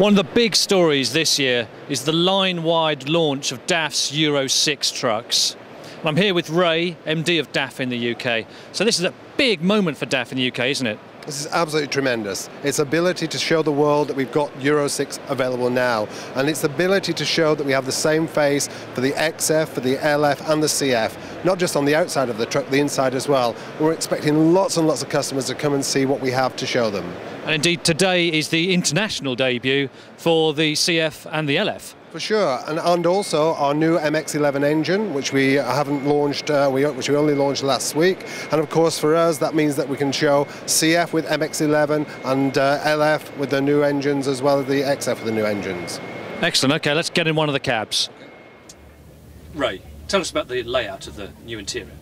One of the big stories this year is the line-wide launch of DAF's Euro 6 trucks. And I'm here with Ray, MD of DAF in the UK. So this is a big moment for DAF in the UK, isn't it? This is absolutely tremendous. Its ability to show the world that we've got Euro 6 available now, and its ability to show that we have the same face for the XF, for the LF and the CF, not just on the outside of the truck, the inside as well. We're expecting lots and lots of customers to come and see what we have to show them. And indeed today is the international debut for the CF and the LF. For sure, and also our new MX11 engine, which we haven't launched, which we only launched last week. And of course for us that means that we can show CF with MX11 and LF with the new engines, as well as the XF with the new engines. Excellent, okay, let's get in one of the cabs. Ray, tell us about the layout of the new interior.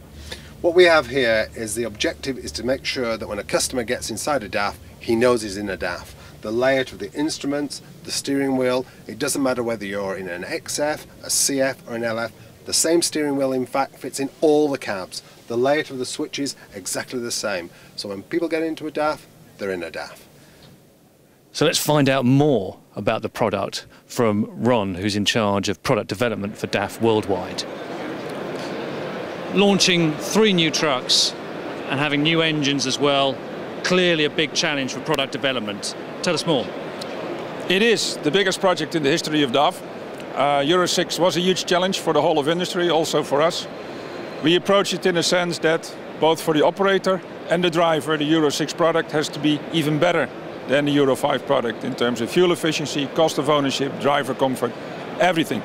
What we have here is the objective is to make sure that when a customer gets inside a DAF, he knows he's in a DAF. The layout of the instruments, the steering wheel, it doesn't matter whether you're in an XF, a CF or an LF, the same steering wheel in fact fits in all the cabs. The layout of the switches, exactly the same. So when people get into a DAF, they're in a DAF. So let's find out more about the product from Ron, who's in charge of product development for DAF worldwide. Launching three new trucks and having new engines as well, clearly a big challenge for product development. Tell us more. It is the biggest project in the history of DAF. Euro 6 was a huge challenge for the whole of industry, also for us. We approach it in a sense that both for the operator and the driver, the Euro 6 product has to be even better than the Euro 5 product in terms of fuel efficiency, cost of ownership, driver comfort, everything.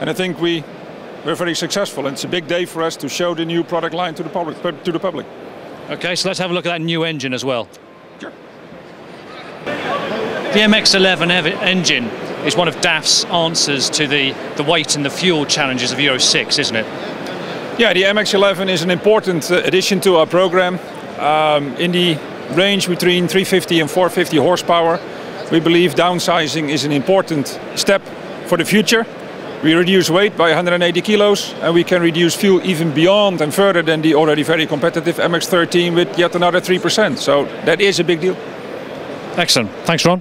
And I think we're very successful, and it's a big day for us to show the new product line to the public. Okay, so let's have a look at that new engine as well. Sure. The MX-11 engine is one of DAF's answers to the weight and the fuel challenges of Euro 6, isn't it? Yeah, the MX-11 is an important addition to our program. In the range between 350 and 450 horsepower, we believe downsizing is an important step for the future. We reduce weight by 180 kilos, and we can reduce fuel even beyond and further than the already very competitive MX13 with yet another 3%. So that is a big deal. Excellent. Thanks, Ron.